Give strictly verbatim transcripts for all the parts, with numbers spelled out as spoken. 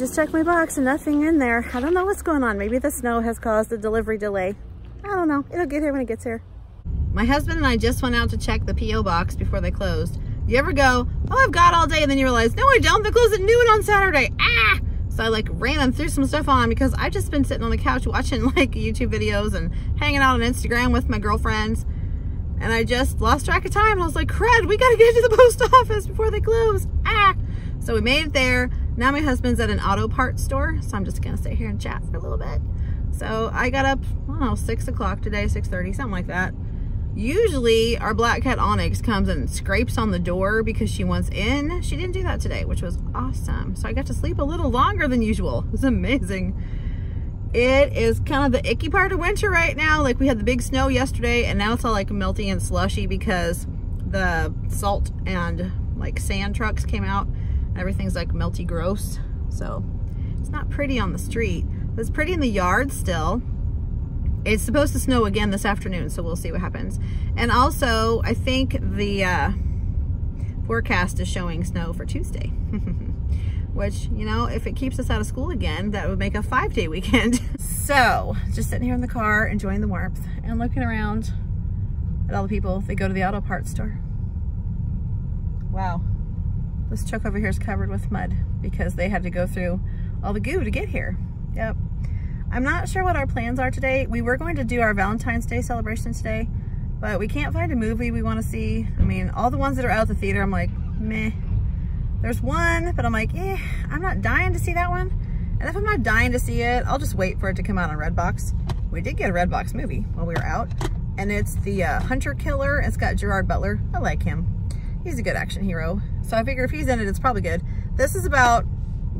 just checked my box and nothing in there. I don't know what's going on. Maybe the snow has caused a delivery delay. I don't know. It'll get here when it gets here. My husband and I just went out to check the P O box before they closed. You ever go, oh, I've got all day, and then you realize, no, I don't. They close at noon on Saturday. Ah! So I like ran and threw some stuff on because I've just been sitting on the couch watching like YouTube videos and hanging out on Instagram with my girlfriends. And I just lost track of time. And I was like, crud, we got to get to the post office before they close. Ah! So we made it there. Now my husband's at an auto parts store. So I'm just going to sit here and chat for a little bit. So I got up, I don't know, six o'clock today, six thirty, something like that. Usually our black cat Onyx comes and scrapes on the door because she wants in. She didn't do that today, which was awesome. So I got to sleep a little longer than usual. It was amazing. It is kind of the icky part of winter right now. Like we had the big snow yesterday and now it's all like melty and slushy because the salt and like sand trucks came out and everything's like melty gross. So it's not pretty on the street. But it's pretty in the yard still. It's supposed to snow again this afternoon, so we'll see what happens. And also, I think the uh, forecast is showing snow for Tuesday, which, you know, if it keeps us out of school again, that would make a five-day weekend. So, just sitting here in the car, enjoying the warmth, and looking around at all the people that go to the auto parts store. Wow. This truck over here is covered with mud because they had to go through all the goo to get here. Yep. I'm not sure what our plans are today. We were going to do our Valentine's Day celebration today, but we can't find a movie we want to see. I mean, all the ones that are out at the theater, I'm like, meh. There's one, but I'm like, eh, I'm not dying to see that one. And if I'm not dying to see it, I'll just wait for it to come out on Redbox. We did get a Redbox movie while we were out, and it's the uh, Hunter Killer. It's got Gerard Butler. I like him. He's a good action hero. So I figure if he's in it, it's probably good. This is about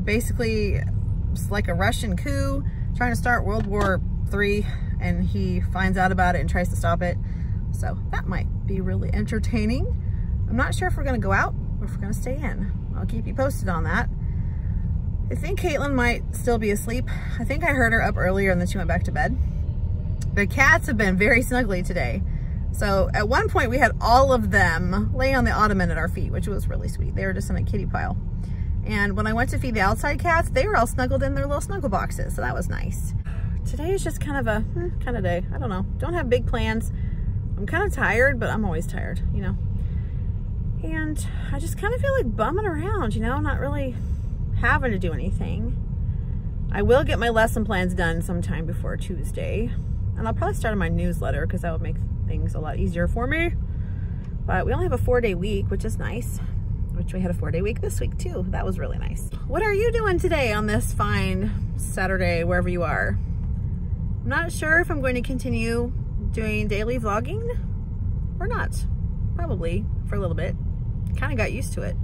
basically like a Russian coup, trying to start World War Three, and he finds out about it and tries to stop it. So that might be really entertaining. I'm not sure if we're going to go out or if we're going to stay in. I'll keep you posted on that. I think Caitlin might still be asleep. I think I heard her up earlier and then she went back to bed. The cats have been very snuggly today. So at one point we had all of them laying on the ottoman at our feet, which was really sweet. They were just in a kitty pile. And when I went to feed the outside cats, they were all snuggled in their little snuggle boxes, so that was nice. Today is just kind of a hmm, kind of day. I don't know. Don't have big plans. I'm kind of tired, but I'm always tired, you know. And I just kind of feel like bumming around, you know, not really having to do anything. I will get my lesson plans done sometime before Tuesday. And I'll probably start on my newsletter because that would make things a lot easier for me. But we only have a four-day week, which is nice. Which we had a four-day week this week too. That was really nice. What are you doing today on this fine Saturday, wherever you are? I'm not sure if I'm going to continue doing daily vlogging or not. Probably for a little bit. Kind of got used to it.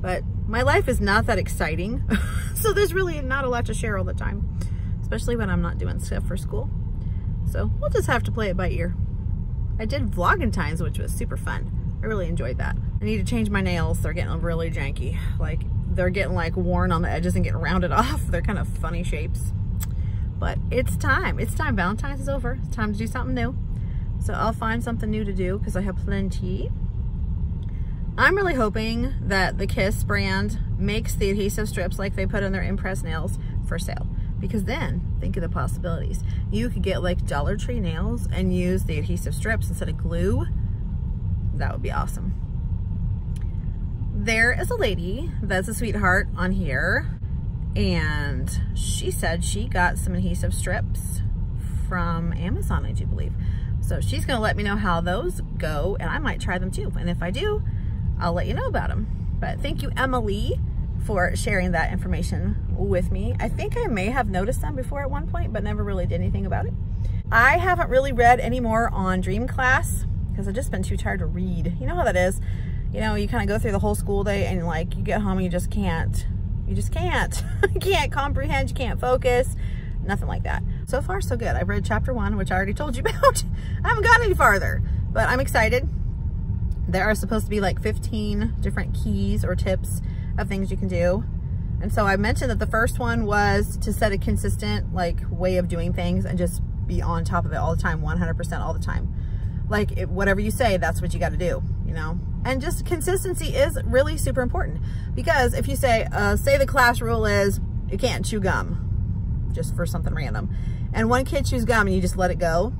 But my life is not that exciting. So there's really not a lot to share all the time. Especially when I'm not doing stuff for school. So we'll just have to play it by ear. I did vlogging times, which was super fun. I really enjoyed that. I need to change my nails. They're getting really janky. Like they're getting like worn on the edges and getting rounded off. They're kind of funny shapes, but it's time. It's time. Valentine's is over. It's time to do something new. So I'll find something new to do because I have plenty. I'm really hoping that the Kiss brand makes the adhesive strips like they put in their Impress nails for sale, because then think of the possibilities. You could get like Dollar Tree nails and use the adhesive strips instead of glue. That would be awesome. There is a lady that's a sweetheart on here, and she said she got some adhesive strips from Amazon, I do believe. So she's gonna let me know how those go, and I might try them too. And if I do, I'll let you know about them. But thank you, Emily, for sharing that information with me. I think I may have noticed them before at one point, but never really did anything about it. I haven't really read any more on Dream Class because I've just been too tired to read. You know how that is. You know, you kind of go through the whole school day and like you get home and you just can't, you just can't, you can't comprehend, you can't focus, nothing like that. So far, so good. I've read chapter one, which I already told you about. I haven't got any farther, but I'm excited. There are supposed to be like fifteen different keys or tips of things you can do. And so I mentioned that the first one was to set a consistent like way of doing things and just be on top of it all the time, one hundred percent all the time. Like it, whatever you say, that's what you got to do, you know? And just consistency is really super important, because if you say, uh, say the class rule is you can't chew gum, just for something random. And one kid chews gum and you just let it go.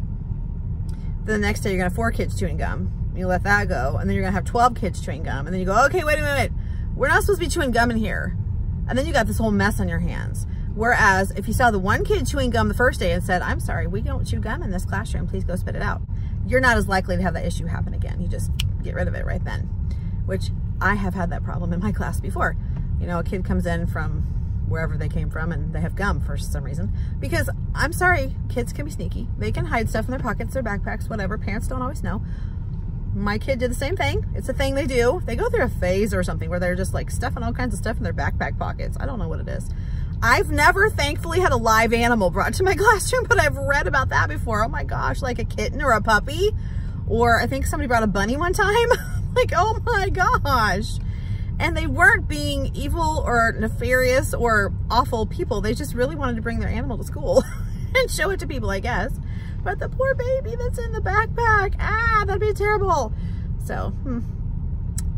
Then the next day you're gonna have four kids chewing gum. You let that go, and then you're gonna have twelve kids chewing gum. And then you go, okay, wait a minute. We're not supposed to be chewing gum in here. And then you got this whole mess on your hands. Whereas if you saw the one kid chewing gum the first day and said, I'm sorry, we don't chew gum in this classroom, please go spit it out, you're not as likely to have that issue happen again. You just get rid of it right then, which I have had that problem in my class before. You know, a kid comes in from wherever they came from and they have gum for some reason, because I'm sorry, kids can be sneaky. They can hide stuff in their pockets, their backpacks, whatever. Parents don't always know. My kid did the same thing. It's a thing they do. They go through a phase or something where they're just like stuffing all kinds of stuff in their backpack pockets. I don't know what it is. I've never, thankfully, had a live animal brought to my classroom, but I've read about that before. Oh my gosh, like a kitten or a puppy, or I think somebody brought a bunny one time. Like, oh my gosh. And they weren't being evil or nefarious or awful people. They just really wanted to bring their animal to school and show it to people, I guess. But the poor baby that's in the backpack, ah, that'd be terrible. So, hmm.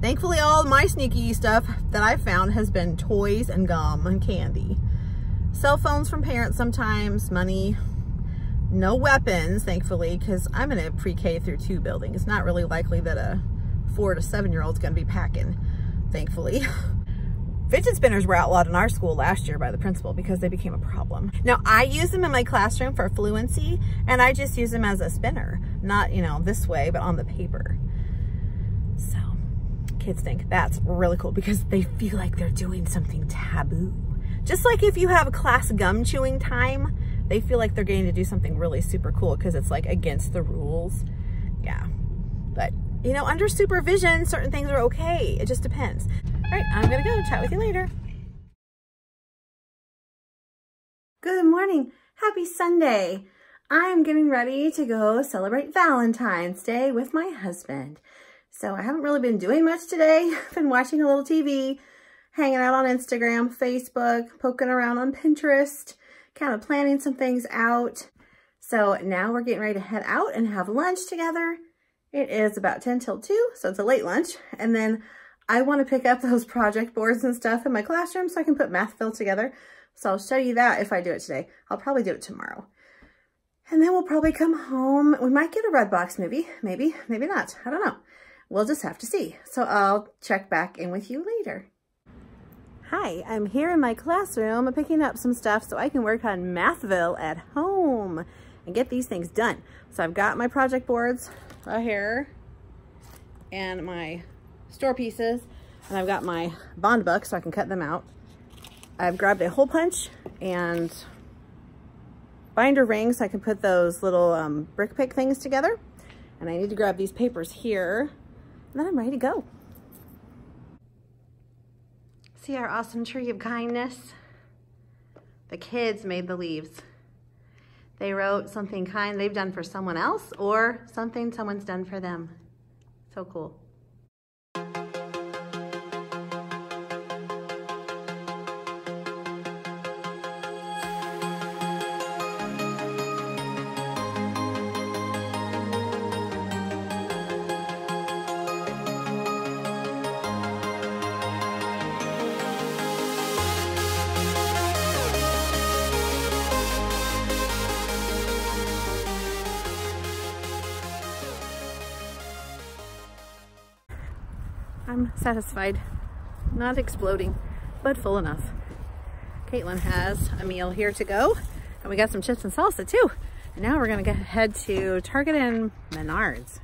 Thankfully, all my sneaky stuff that I've found has been toys and gum and candy. Cell phones from parents sometimes, money, no weapons, thankfully, because I'm in a pre-K through two building. It's not really likely that a four to seven-year-old's gonna be packing, thankfully. Fidget spinners were outlawed in our school last year by the principal because they became a problem. Now, I use them in my classroom for fluency, and I just use them as a spinner. Not, you know, this way, but on the paper. So, kids think that's really cool because they feel like they're doing something taboo. Just like if you have a class gum chewing time, they feel like they're getting to do something really super cool because it's like against the rules. Yeah. But, you know, under supervision, certain things are okay. It just depends. All right, I'm gonna go chat with you later. Good morning. Happy Sunday. I'm getting ready to go celebrate Valentine's Day with my husband. So I haven't really been doing much today. I've been watching a little T V, hanging out on Instagram, Facebook, poking around on Pinterest, kind of planning some things out. So now we're getting ready to head out and have lunch together. It is about ten till two, so it's a late lunch. And then I want to pick up those project boards and stuff in my classroom so I can put Mathville together. So I'll show you that if I do it today. I'll probably do it tomorrow. And then we'll probably come home. We might get a Redbox movie, maybe, maybe not. I don't know. We'll just have to see. So I'll check back in with you later. Hi, I'm here in my classroom. I'm picking up some stuff so I can work on Mathville at home and get these things done. So I've got my project boards right here and my store pieces, and I've got my bond book so I can cut them out. I've grabbed a hole punch and binder rings so I can put those little um, brick pick things together. And I need to grab these papers here, and then I'm ready to go. See our awesome tree of kindness? The kids made the leaves. They wrote something kind they've done for someone else or something someone's done for them. So cool. I'm satisfied, not exploding, but full enough. Caitlin has a meal here to go, and we got some chips and salsa too. And now we're gonna get, head to Target and Menards.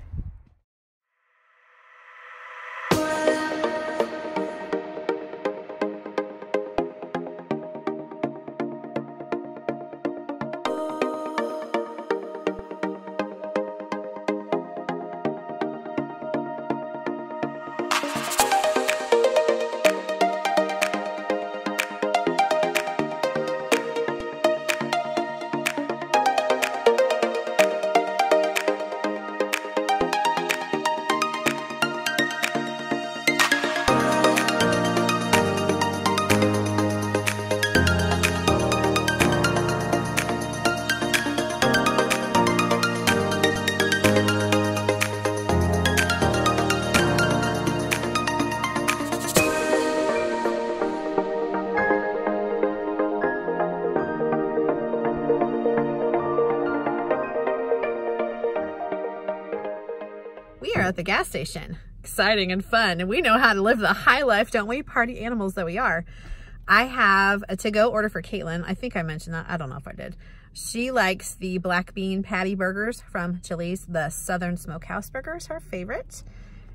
at the gas station. Exciting and fun. And we know how to live the high life, don't we? Party animals that we are. I have a to-go order for Caitlin. I think I mentioned that. I don't know if I did. She likes the black bean patty burgers from Chili's. The Southern Smokehouse Burger is her favorite.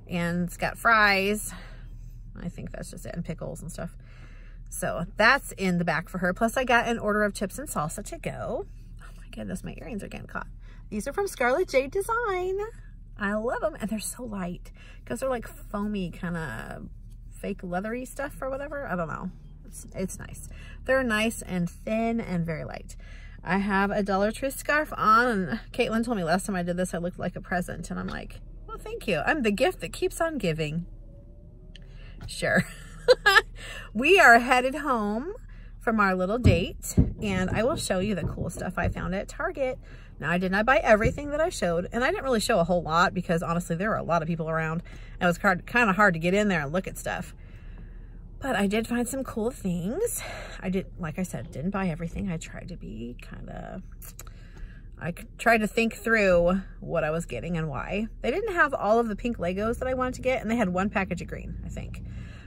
And it's got fries. I think that's just it. And pickles and stuff. So that's in the back for her. Plus I got an order of chips and salsa to go. Oh my goodness, my earrings are getting caught. These are from Scarlet Jade Design. I love them. And they're so light because they're like foamy kind of fake leathery stuff or whatever. I don't know. It's, it's nice. They're nice and thin and very light. I have a Dollar Tree scarf on. And Caitlin told me last time I did this, I looked like a present. And I'm like, well, thank you. I'm the gift that keeps on giving. Sure. We are headed home from our little date, and I will show you the cool stuff I found at Target. Now, I did not buy everything that I showed, and I didn't really show a whole lot because, honestly, there were a lot of people around, and it was hard, kind of hard to get in there and look at stuff. But I did find some cool things. I did, like I said, didn't buy everything. I tried to be kind of, I tried to think through what I was getting and why. They didn't have all of the pink Legos that I wanted to get, and they had one package of green, I think.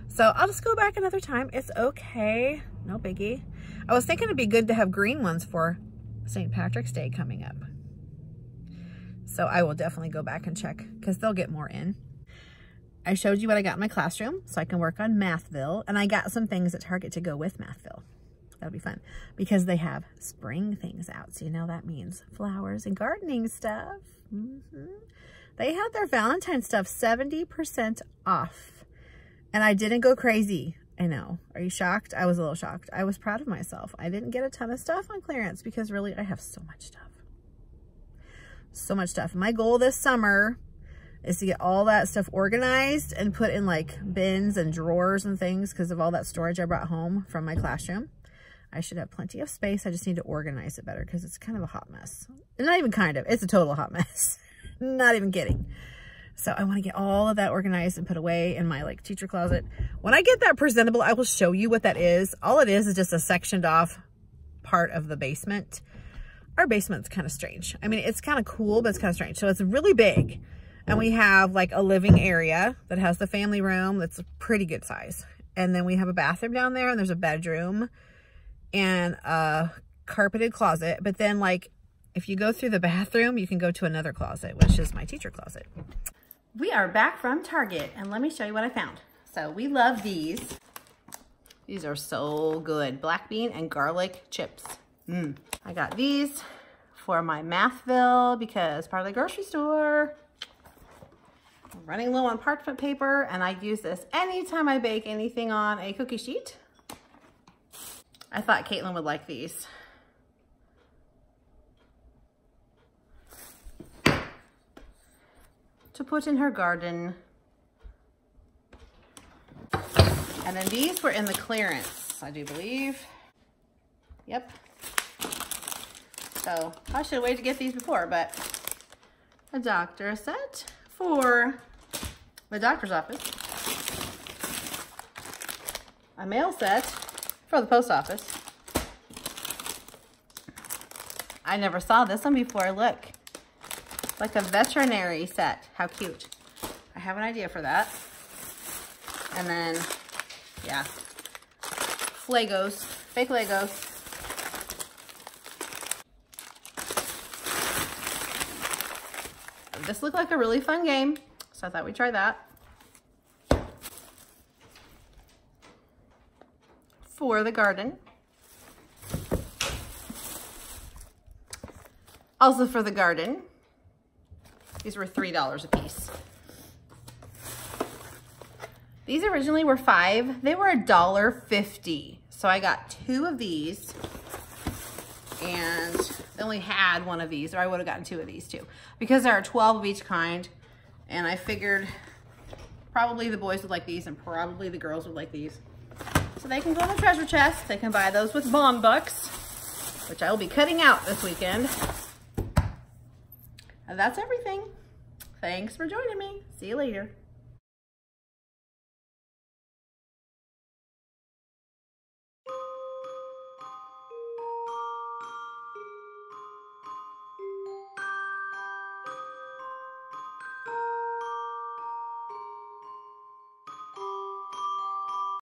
So I'll just go back another time. It's okay. No biggie. I was thinking it'd be good to have green ones for Saint Patrick's Day coming up. So I will definitely go back and check because they'll get more in. I showed you what I got in my classroom so I can work on Mathville. And I got some things at Target to go with Mathville. That'll be fun because they have spring things out. So you know that means flowers and gardening stuff. Mm-hmm. They had their Valentine's stuff seventy percent off. And I didn't go crazy. I know. Are you shocked? I was a little shocked. I was proud of myself. I didn't get a ton of stuff on clearance because really I have so much stuff. So much stuff. My goal this summer is to get all that stuff organized and put in like bins and drawers and things because of all that storage I brought home from my classroom. I should have plenty of space. I just need to organize it better because it's kind of a hot mess. And not even kind of. It's a total hot mess. Not even kidding. So I want to get all of that organized and put away in my like teacher closet. When I get that presentable, I will show you what that is. All it is is just a sectioned off part of the basement. Our basement's kind of strange. I mean, it's kind of cool, but it's kind of strange. So it's really big. And we have like a living area that has the family room. That's a pretty good size. And then we have a bathroom down there and there's a bedroom and a carpeted closet. But then like if you go through the bathroom, you can go to another closet, which is my teacher closet. We are back from Target, and let me show you what I found. So we love these. These are so good. Black bean and garlic chips. Mm. I got these for my Mathville because part of the grocery store. I'm running low on parchment paper, and I use this anytime I bake anything on a cookie sheet. I thought Caitlin would like these. To put in her garden. And then these were in the clearance, I do believe. Yep. So I should have waited to get these before, but a doctor set for the doctor's office. A mail set for the post office. I never saw this one before, look. Like a veterinary set. How cute. I have an idea for that. And then, yeah. Legos. Fake Legos. This looked like a really fun game, so I thought we'd try that. For the garden. Also for the garden. These were three dollars a piece. These originally were five. They were a dollar fifty. So I got two of these and I only had one of these, or I would have gotten two of these too. Because there are twelve of each kind and I figured probably the boys would like these and probably the girls would like these. So they can go in the treasure chest. They can buy those with Bomb Bucks, which I will be cutting out this weekend. And that's everything. Thanks for joining me. See you later.